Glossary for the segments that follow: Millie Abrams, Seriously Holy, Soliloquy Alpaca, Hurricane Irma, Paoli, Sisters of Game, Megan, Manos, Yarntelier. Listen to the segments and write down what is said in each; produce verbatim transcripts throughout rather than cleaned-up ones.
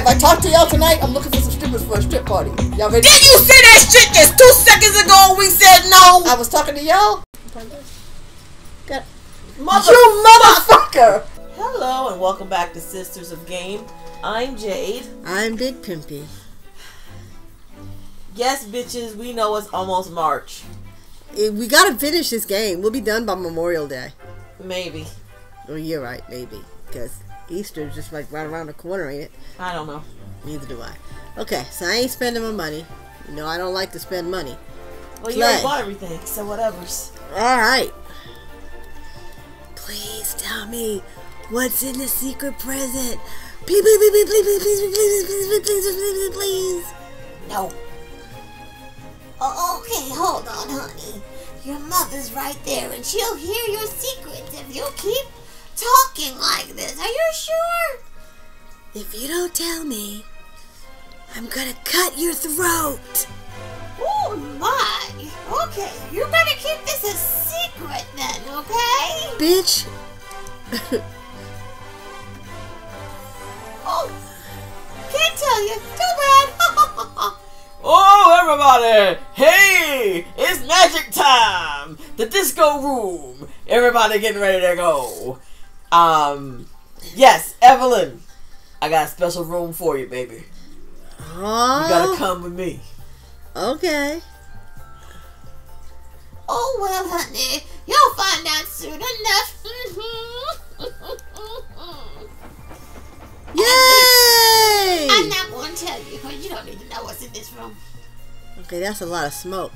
if I talk to y'all tonight, I'm looking for some strippers for a strip party. Y'all ready? Did you say that shit just two seconds ago? We said no. I was talking to y'all. Mother you motherfucker! Hello and welcome back to Sisters of Game. I'm Jade. I'm Big Pimpy. Yes, bitches, we know it's almost March. We gotta finish this game. We'll be done by Memorial Day. Maybe. Well, you're right, maybe. Because Easter's just like right around the corner, ain't it? I don't know. Neither do I. Okay, so I ain't spending my money. You know, I don't like to spend money. Well, Play. You already bought everything, so whatever's. Alright. Please tell me what's in the secret present. Please, please, please, please, please, please, please, please, please, please, please, please. No. Oh, okay, hold on, honey. Your mother's right there, and she'll hear your secrets if you keep talking like this. Are you sure? If you don't tell me, I'm gonna cut your throat. Oh my! Okay, you're gonna keep this a secret then, okay? Bitch. Oh, can't tell you. Too bad. Oh, everybody! Hey! It's magic time! The disco room! Everybody getting ready to go. Um, yes, Evelyn. I got a special room for you, baby. Oh. You gotta come with me. Okay. Oh, well, honey. You'll find out soon enough. Yay! I'm not going to tell you, but you don't need to know what's in this room. Okay, that's a lot of smoke.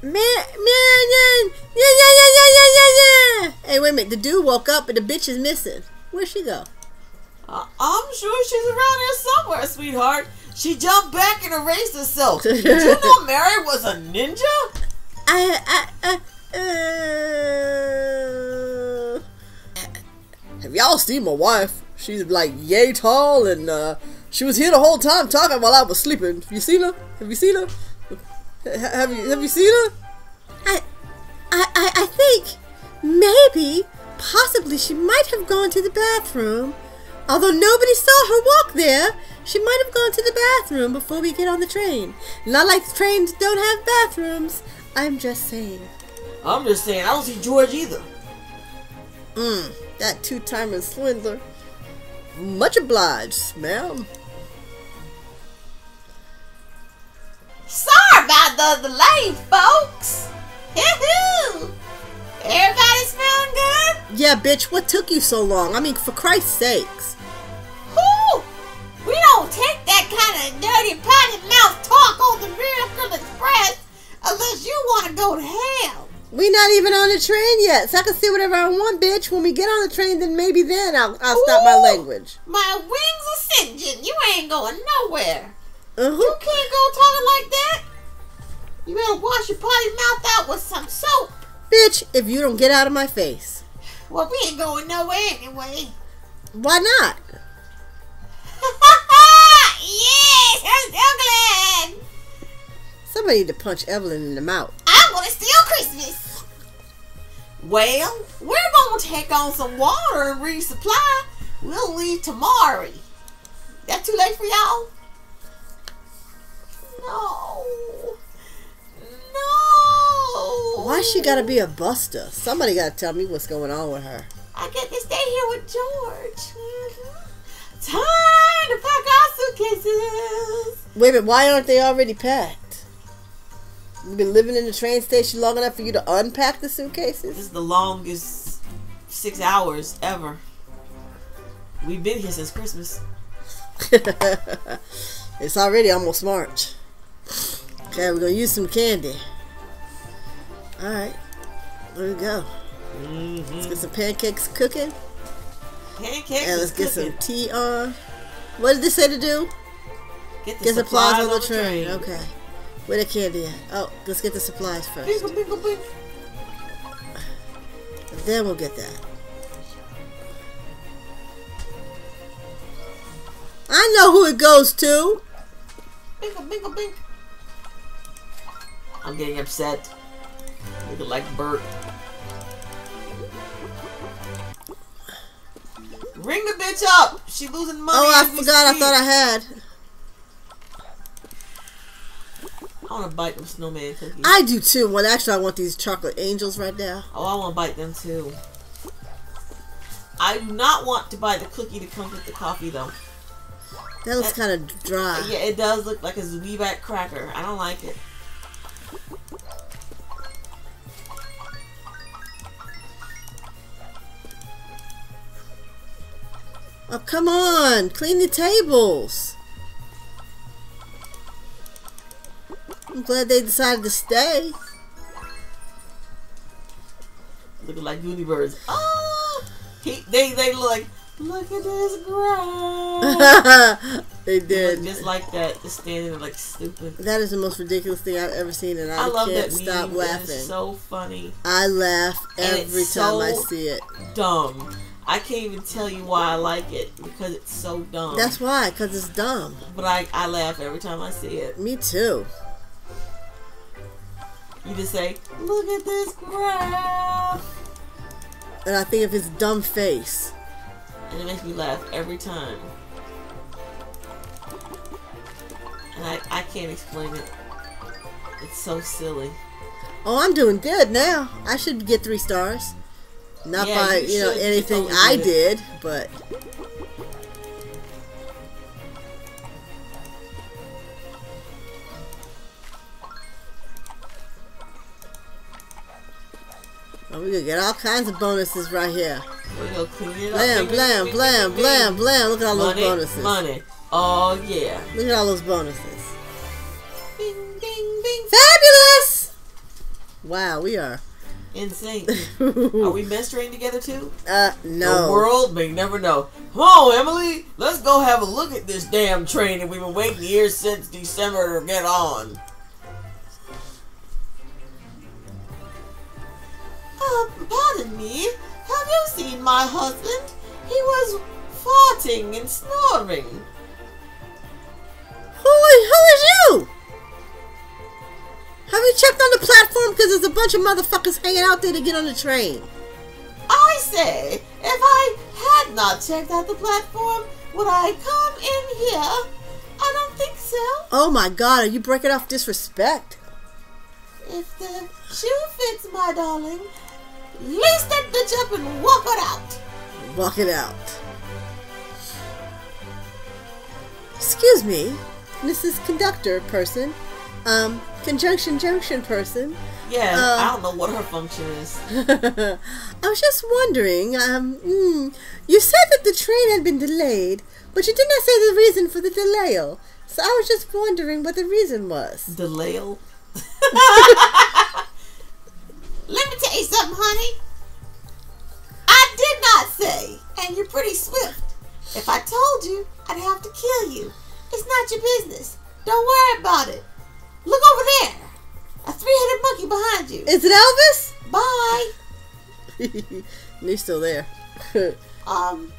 Man, man, yeah, yeah, yeah, yeah, yeah, yeah, yeah. Hey, wait a minute. The dude woke up, and the bitch is missing. Where'd she go? Uh, I'm sure she's around here somewhere, sweetheart. She jumped back and erased herself. Did you know Mary was a ninja? I, I, I, uh... Have y'all seen my wife? She's like yay tall, and uh, she was here the whole time talking while I was sleeping. You seen her? Have you seen her? Have you Have you seen her? I, I, I, I think maybe, possibly, she might have gone to the bathroom. Although nobody saw her walk there, she might have gone to the bathroom before we get on the train. Not like trains don't have bathrooms. I'm just saying. I'm just saying. I don't see George either. Mmm. That two-timing swindler. Much obliged, ma'am. Sorry about the delay, folks. Yahoo! Everybody smelling good? Yeah, bitch. What took you so long? I mean, for Christ's sakes. Whoo! We don't take that kind of dirty, potty mouth talk on the Real Express unless you want to go to hell. We not even on the train yet, so I can say whatever I want, bitch. When we get on the train, then maybe then I'll, I'll Ooh, stop my language. My wings are singeing. You ain't going nowhere. Uh-huh. You can't go talking like that. You better wash your potty mouth out with some soap. Bitch, if you don't get out of my face. Well, we ain't going nowhere anyway. Why not? Yes, that's Evelyn. Somebody need to punch Evelyn in the mouth. I'm gonna steal Christmas. Well, we're gonna take on some water and resupply. We'll leave tomorrow. That too late for y'all? No. No. Why she gotta be a buster? Somebody gotta tell me what's going on with her. I get to stay here with George. Mm-hmm. Time to pack our suitcases. Wait a minute, why aren't they already packed? You've been living in the train station long enough for you to unpack the suitcases? This is the longest six hours ever. We've been here since Christmas. It's already almost March. Okay, we're gonna use some candy. Alright, there we go. Mm-hmm. Let's get some pancakes cooking. Pancakes and let's get cooking. Some tea on. What did this say to do? Get the get supplies, supplies on the, on the train. train. Okay. Where the candy at? Oh, let's get the supplies first. Bingo, bingo, bingo. And then we'll get that. I know who it goes to. Bingo, bingo, bingo. I'm getting upset. Looking like Bert. Ring the bitch up. She losing money. Oh, I forgot. Speak. I thought I had. I want to bite them snowman cookies. I do too. Well, actually, I want these chocolate angels right now. Oh, I want to bite them too. I do not want to buy the cookie that comes with the coffee, though. That looks kind of dry. Yeah, it does look like a Zwieback cracker. I don't like it. Oh, come on! Clean the tables! I'm glad they decided to stay. Looking like Goody Birds. Oh! He, they, they look like... Look at this grass. They did. Just like that, just standing there like stupid. That is the most ridiculous thing I've ever seen, and I, I love can't that stop meme. laughing. It's so funny. I laugh every time so I see it. Dumb. I can't even tell you why I like it because it's so dumb. That's why, because it's dumb. But I, I laugh every time I see it. Me too. You just say, "Look at this grass," and I think of his dumb face. And it makes me laugh every time. And I, I can't explain it. It's so silly. Oh, I'm doing good now. I should get three stars. Not yeah, by, you, you know, anything I did, but... Oh, we're gonna get all kinds of bonuses right here. We're gonna clean it blam, up. Blam, blam, blam, blam, blam. Look at all money, those bonuses. Money. Oh, yeah. Look at all those bonuses. Bing, bing, bing. Fabulous! Wow, we are. Insane. Are we menstruating together, too? Uh, no. The world may never know. Come on, Emily. Let's go have a look at this damn train that we've been waiting years since December to get on. Uh, pardon me. Have you seen my husband? He was farting and snoring. Who is, who is you? Have you checked on the platform? Because there's a bunch of motherfuckers hanging out there to get on the train. I say, if I had not checked out the platform, would I come in here? I don't think so. Oh my God, are you breaking off disrespect? If the shoe fits, my darling, lace that bitch up and walk it out. Walk it out. Excuse me, Missus Conductor person, um, Conjunction Junction person. Yeah, um, I don't know what her function is. I was just wondering, um, mm, you said that the train had been delayed, but you did not say the reason for the delay. So I was just wondering what the reason was. Delay? Let me tell you something, honey. I did not say, and you're pretty swift. If I told you, I'd have to kill you. It's not your business. Don't worry about it. Look over there. A three-headed monkey behind you. Is it Elvis? Bye. He's still there. um,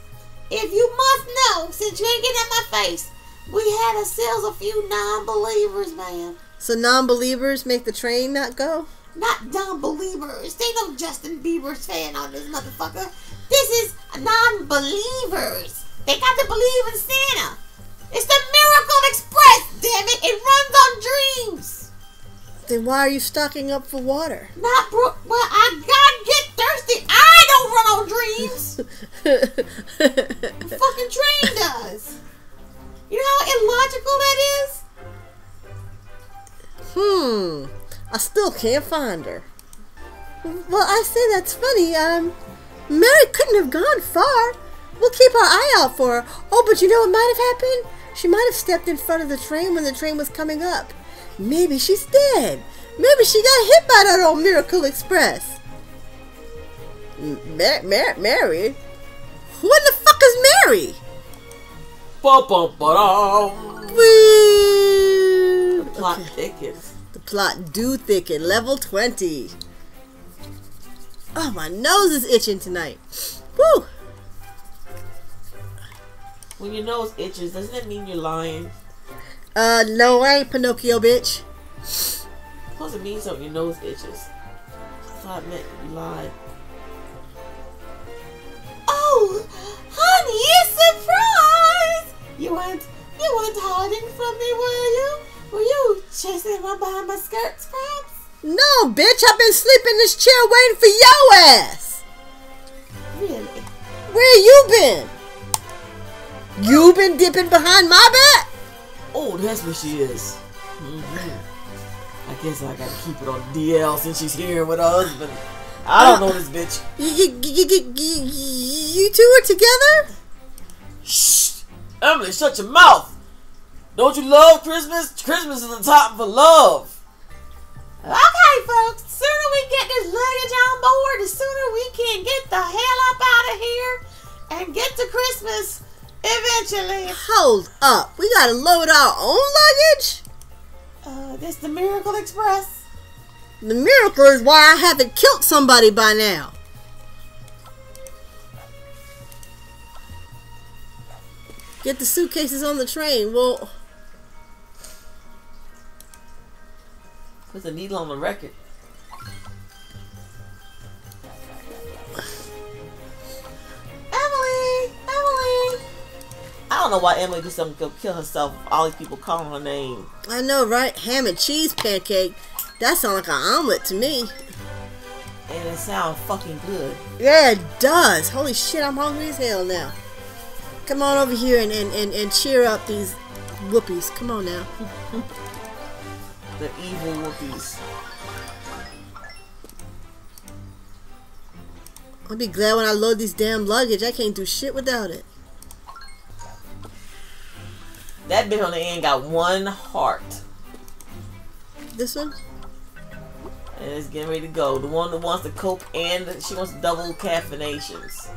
if you must know, since you ain't getting at my face, we had ourselves a few non-believers, ma'am. So non-believers make the train not go? Not non-believers. They no Justin Bieber's fan on this motherfucker. This is non-believers. They got to believe in Santa. It's the Miracle Express, damn it. It runs on dreams. Then why are you stocking up for water? Not bro- well, I gotta get thirsty. I don't run on dreams. The fucking train does. You know how illogical that is? Hmm. I still can't find her. Well, I say that's funny. Um, Mary couldn't have gone far. We'll keep our eye out for her. Oh, but you know what might have happened? She might have stepped in front of the train when the train was coming up. Maybe she's dead. Maybe she got hit by that old Miracle Express. Mar Mar Mary? What the fuck is Mary? Ba-ba-ba-da. The plot okay. thickens. The plot do thicken. Level twenty. Oh, my nose is itching tonight. Woo! When your nose itches, doesn't that mean you're lying? Uh, no, I ain't Pinocchio, bitch. It's supposed to mean something. Your nose itches. I thought it meant you lied. Oh, honey, down behind my skirts, perhaps? No, bitch, I've been sleeping in this chair waiting for your ass! Really? Where you been? You been dipping behind my back? Oh, that's where she is. Mm-hmm. I guess I gotta keep it on D L since she's here with her husband. I don't uh, know this bitch. You, you, you, you, you, you two are together? Shh! Emily, shut your mouth! Don't you love Christmas? Christmas is the time for love. Okay, folks, the sooner we get this luggage on board, the sooner we can get the hell up out of here and get to Christmas eventually. Hold up. We gotta load our own luggage? Uh, this the Miracle Express. The miracle is why I haven't killed somebody by now. Get the suitcases on the train. Well, put the needle on the record. Emily! Emily! I don't know why Emily did something to go kill herself with all these people calling her name. I know, right? Ham and cheese pancake. That sounds like an omelet to me. And it sounds fucking good. Yeah, it does. Holy shit, I'm hungry as hell now. Come on over here and, and, and, and cheer up these whoopies. Come on now. The evil whoopies. I'll be glad when I load these damn luggage. I can't do shit without it. That bitch on the end got one heart. This one? And it's getting ready to go. The one that wants the Coke and she wants double caffeinations.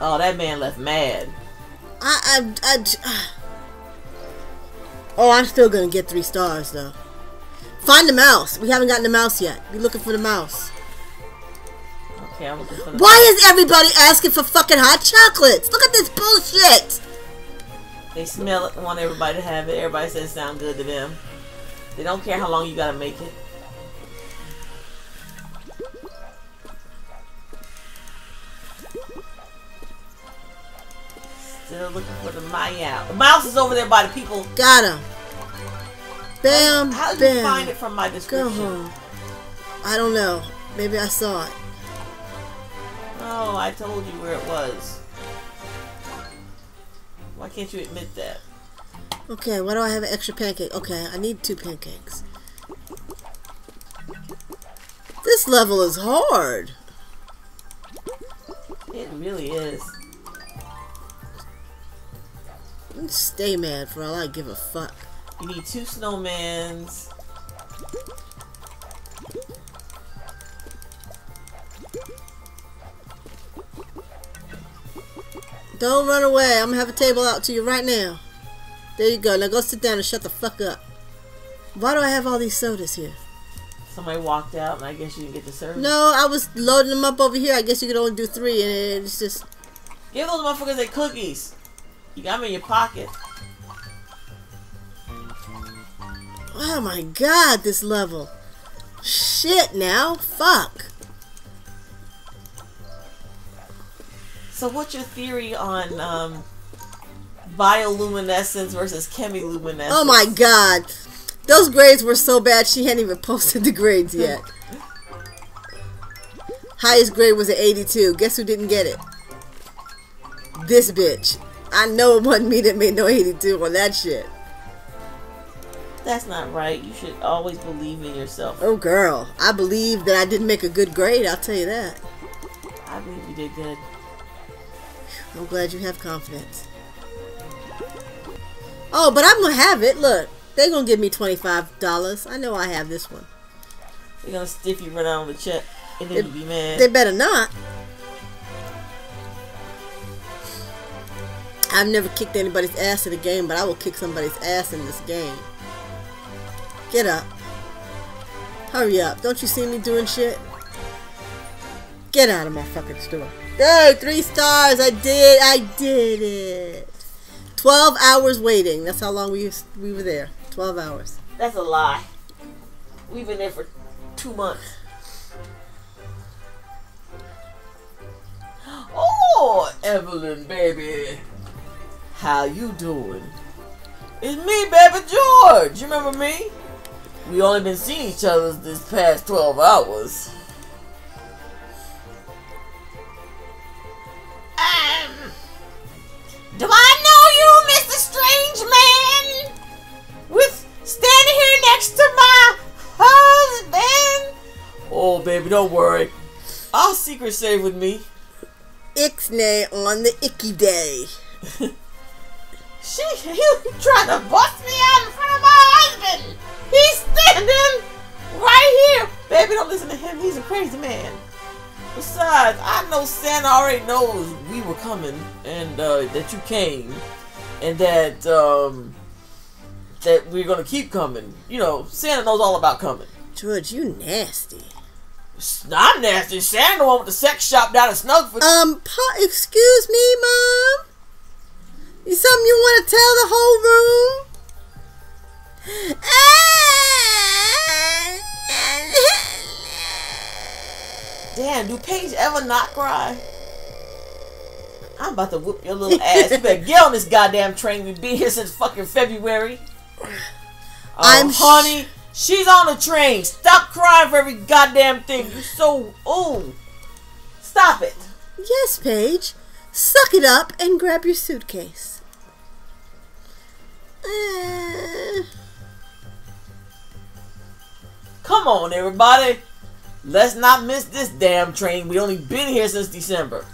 Oh, that man left mad. I, I, I, I, oh, I'm still gonna get three stars though. Find the mouse. We haven't gotten the mouse yet. We're looking for the mouse. Okay, I'm looking for the Why mouse. Is everybody asking for fucking hot chocolates? Look at this bullshit. They smell it and want everybody to have it. Everybody says it sounds good to them. They don't care how long you gotta make it. They're looking for the Maya. The mouse is over there by the people. Got him. Bam, um, How did bam. you find it from my description? Go home. I don't know. Maybe I saw it. Oh, I told you where it was. Why can't you admit that? Okay, why do I have an extra pancake? Okay, I need two pancakes. This level is hard. It really is. Stay mad for all I give a fuck. You need two snowmans. Don't run away. I'm gonna have a table out to you right now. There you go. Now go sit down and shut the fuck up. Why do I have all these sodas here? Somebody walked out and I guess you didn't get the service. No, I was loading them up over here. I guess you could only do three and it's just... Give those motherfuckers their cookies. You got them in your pocket. Oh my god, this level. Shit now. Fuck. So what's your theory on um, bioluminescence versus chemiluminescence? Oh my god. Those grades were so bad she hadn't even posted the grades yet. Highest grade was an eighty-two. Guess who didn't get it? This bitch. I know it wasn't me that made no eighty-two on that shit. That's not right. You should always believe in yourself. Oh, girl. I believe that I didn't make a good grade. I'll tell you that. I believe you did good. I'm glad you have confidence. Oh, but I'm going to have it. Look. They're going to give me twenty-five dollars. I know I have this one. They're going to stiff you right out on the check. And then you'll be mad. They better not. I've never kicked anybody's ass in a game, but I will kick somebody's ass in this game. Get up. Hurry up. Don't you see me doing shit? Get out of my fucking store. Hey, three stars. I did. I did it. twelve hours waiting. That's how long we, used, we were there. twelve hours. That's a lie. We've been there for two months. Oh, Evelyn, baby. How you doing? It's me, Baby George! You remember me? We only been seeing each other this past twelve hours. Um... Do I know you, Mister Strange Man? With standing here next to my husband? Oh, baby, don't worry. I'll secret save with me. Ixnay on the icky day. She, he tried to bust me out in front of my husband. He's standing right here. Baby, don't listen to him. He's a crazy man. Besides, I know Santa already knows we were coming and uh, that you came and that um, that we're going to keep coming. You know, Santa knows all about coming. George, you nasty. I'm nasty. Santa the one with the sex shop down in Snugford. Um, pa, excuse me, Mom? You something you want to tell the whole room? Damn, do Paige ever not cry? I'm about to whoop your little ass. You better get on this goddamn train. We've been here since fucking February. Oh, I'm honey. She's on the train. Stop crying for every goddamn thing. You're so old. Stop it. Yes, Paige. Suck it up and grab your suitcase. Uh... Come on, everybody. Let's not miss this damn train. We only been here since December.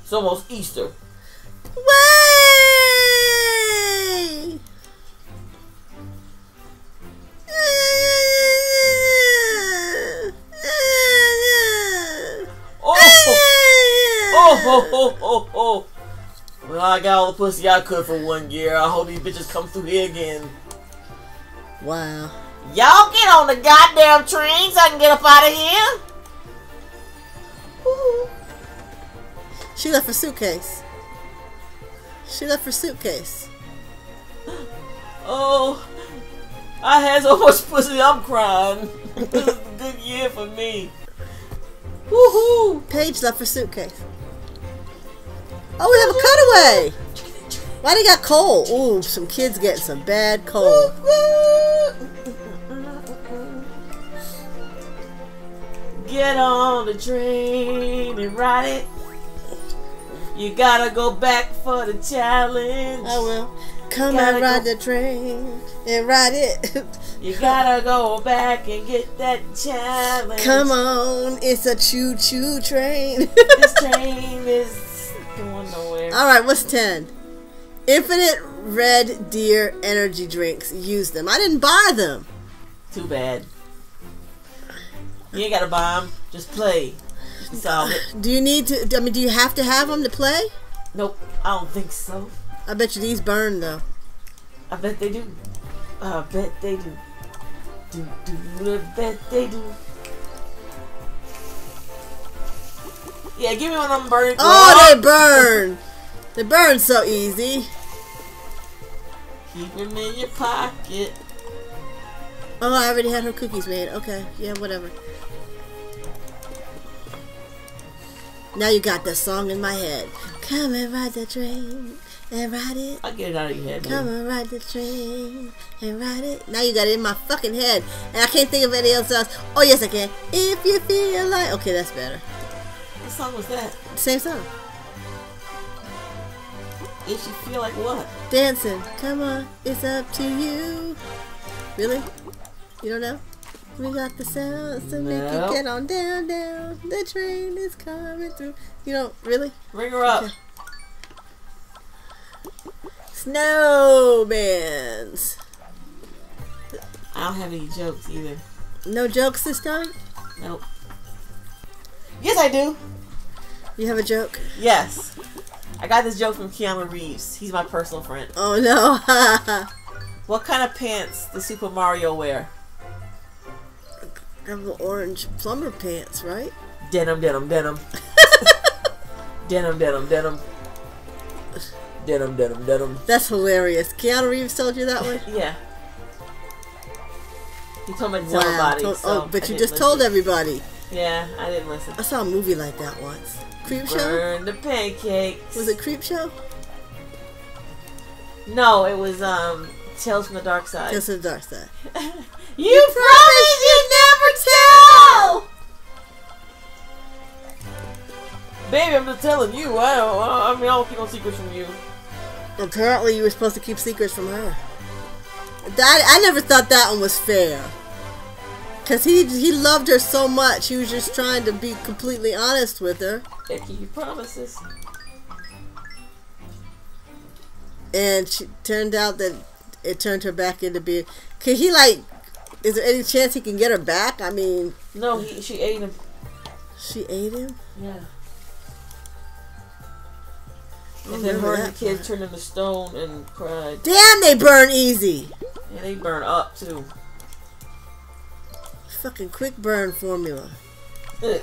It's almost Easter. Way! Oh, oh, oh, oh. Well, I got all the pussy I could for one year. I hope these bitches come through here again. Wow. Y'all get on the goddamn train so I can get up out of here. Ooh. She left her suitcase. She left her suitcase. Oh, I had so much pussy, I'm crying. This is a good year for me. Woohoo! Paige left her suitcase. Oh, we have a cutaway! Why they got cold? Ooh, some kids getting some bad cold. Get on the train and ride it. You gotta go back for the challenge. I will. Come and ride the train and ride it. You gotta go back and get that challenge. Come on, it's a choo-choo train. This train is... Alright, what's ten? Infinite Red Deer energy drinks. Use them. I didn't buy them. Too bad. You ain't gotta buy them. Just play. Solve it. Do you need to, I mean, do you have to have them to play? Nope. I don't think so. I bet you these burn, though. I bet they do. I bet they do. Do, do, I bet they do. Yeah, give me one of them burning. Oh, they burn! They burn so easy. Keep them in your pocket. Oh, I already had her cookies made. Okay, yeah, whatever. Now you got that song in my head. Come and ride the train and ride it. I'll get it out of your head. Come man. and ride the train and ride it. Now you got it in my fucking head. And I can't think of anything else. Oh, yes, I can. If you feel like... Okay, that's better. What song was that? Same song. If you feel like what? Dancing. Come on, it's up to you. Really? You don't know? We got the sounds to make no. you get on down, down. The train is coming through. You don't really? Ring her up. Okay. Snowbands. I don't have any jokes either. No jokes this time? Nope. Yes, I do. You have a joke? Yes. I got this joke from Keanu Reeves. He's my personal friend. Oh, no. What kind of pants does Super Mario wear? Them orange plumber pants, right? Denim, denim, denim. Denim, denim, denim. Denim, denim, denim. That's hilarious. Keanu Reeves told you that one? Yeah. He told me to tell everybody. Wow. So oh, but you just listen. told everybody. Yeah, I didn't listen. I saw a movie like that once. Creep Burn Show? Burn the pancakes. Was it Creep Show? No, it was um Tales from the Dark Side. Tales from the Dark Side. you, you promised you'd never tell. Baby, I'm not telling you. I don't, I mean, I don't keep no secrets from you. Apparently, you were supposed to keep secrets from her. That I never thought that one was fair. Cause he he loved her so much, he was just trying to be completely honest with her. They keep promises. And she turned out that it turned her back into being. Can he like? Is there any chance he can get her back? I mean. No, he, she ate him. She ate him. Yeah. And then her and the kid turned into stone and cried. Damn, they burn easy. Yeah, they burn up too. Fucking quick burn formula. Ugh.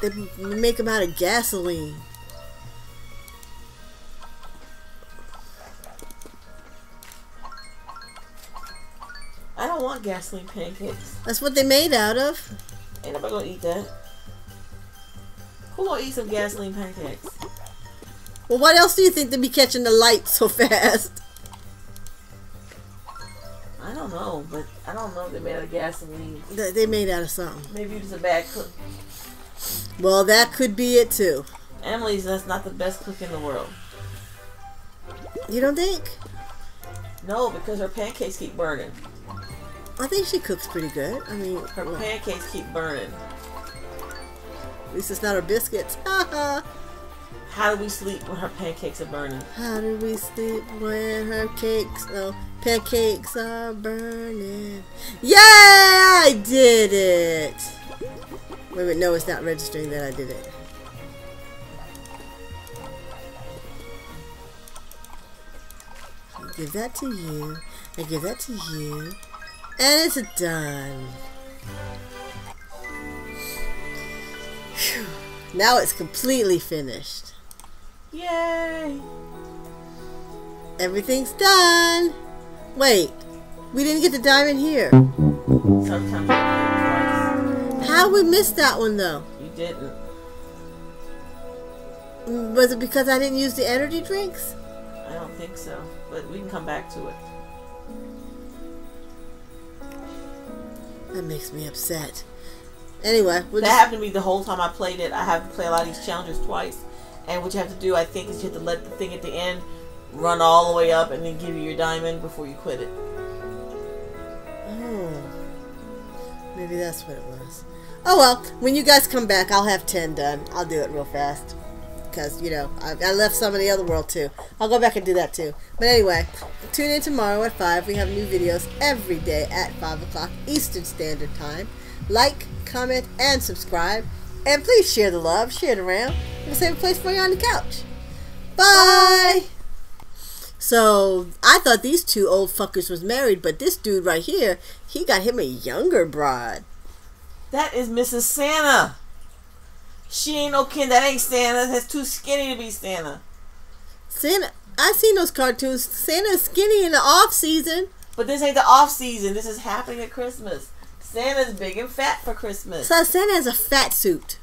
They make them out of gasoline. I don't want gasoline pancakes. That's what they made out of. Ain't nobody gonna eat that. Who gonna eat some gasoline pancakes? Well, what else do you think they be catching the light so fast? I don't know, but I don't know if they made out of gasoline. They, they made out of something. Maybe it was a bad cook. Well, that could be it too. Emily's that's not the best cook in the world. You don't think? No, because her pancakes keep burning. I think she cooks pretty good. I mean, her well. pancakes keep burning. At least it's not her biscuits. How do we sleep when her pancakes are burning? How do we sleep when her cakes, oh, pancakes are burning? Yeah, I did it. Wait, wait, no, it's not registering that I did it. I give that to you. I give that to you. And it's done. Whew. Now it's completely finished. Yay! Everything's done. Wait, we didn't get the diamond here. Sometimes how we missed that one though? You didn't. Was it because I didn't use the energy drinks? I don't think so, but we can come back to it. That makes me upset. Anyway, we'll that just... happened to me the whole time I played it. I have to play a lot of these challenges twice, and what you have to do, I think, is you have to let the thing at the end run all the way up, and then give you your diamond before you quit it. Oh, maybe that's what it was. Oh well, when you guys come back, I'll have ten done. I'll do it real fast. Because, you know, I, I left some in the other world, too. I'll go back and do that, too. But anyway, tune in tomorrow at five. We have new videos every day at five o'clock Eastern Standard Time. Like, comment, and subscribe. And please share the love. Share it around. We'll save a place for you on the couch. Bye! Bye. So, I thought these two old fuckers was married, but this dude right here, he got him a younger broad. That is Missus Santa. She ain't no kid. That ain't Santa. That's too skinny to be Santa. Santa. I seen those cartoons. Santa's skinny in the off season. But this ain't the off season. This is happening at Christmas. Santa's big and fat for Christmas. So Santa has a fat suit.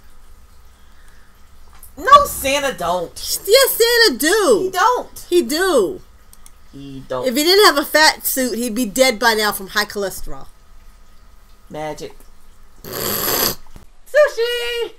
No, Santa don't. Yes, Santa do. He don't. He do. He don't. If he didn't have a fat suit, he'd be dead by now from high cholesterol. Magic. Sushi!